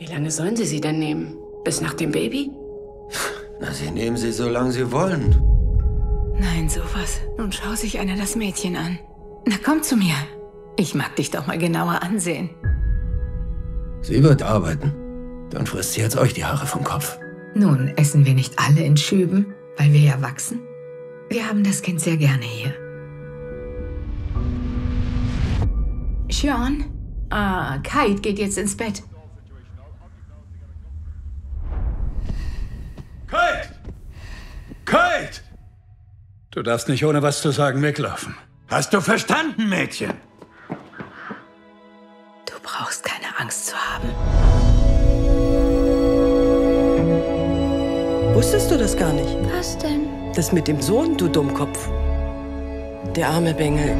Wie lange sollen Sie sie denn nehmen? Bis nach dem Baby? Na, Sie nehmen sie, solange Sie wollen. Nein, sowas. Nun schau sich einer das Mädchen an. Na, komm zu mir. Ich mag dich doch mal genauer ansehen. Sie wird arbeiten. Dann frisst sie jetzt euch die Haare vom Kopf. Nun, essen wir nicht alle in Schüben, weil wir ja wachsen? Wir haben das Kind sehr gerne hier. Sean? Ah, Kate geht jetzt ins Bett. Kate! Kate! Du darfst nicht ohne was zu sagen weglaufen. Hast du verstanden, Mädchen? Du brauchst keine Angst zu haben. Wusstest du das gar nicht? Was denn? Das mit dem Sohn, du Dummkopf. Der arme Bengel.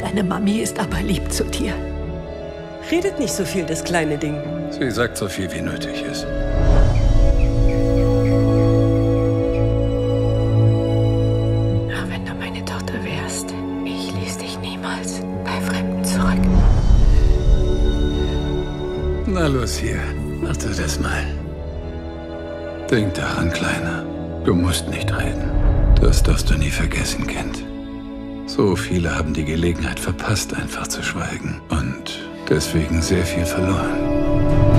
Deine Mami ist aber lieb zu dir. Redet nicht so viel, das kleine Ding. Sie sagt so viel, wie nötig ist. Na, wenn du meine Tochter wärst, ich ließ dich niemals bei Fremden zurück. Na los hier, mach du das mal. Denk daran, Kleiner. Du musst nicht reden. Das darfst du nie vergessen, Kind. So viele haben die Gelegenheit verpasst, einfach zu schweigen und deswegen sehr viel verloren.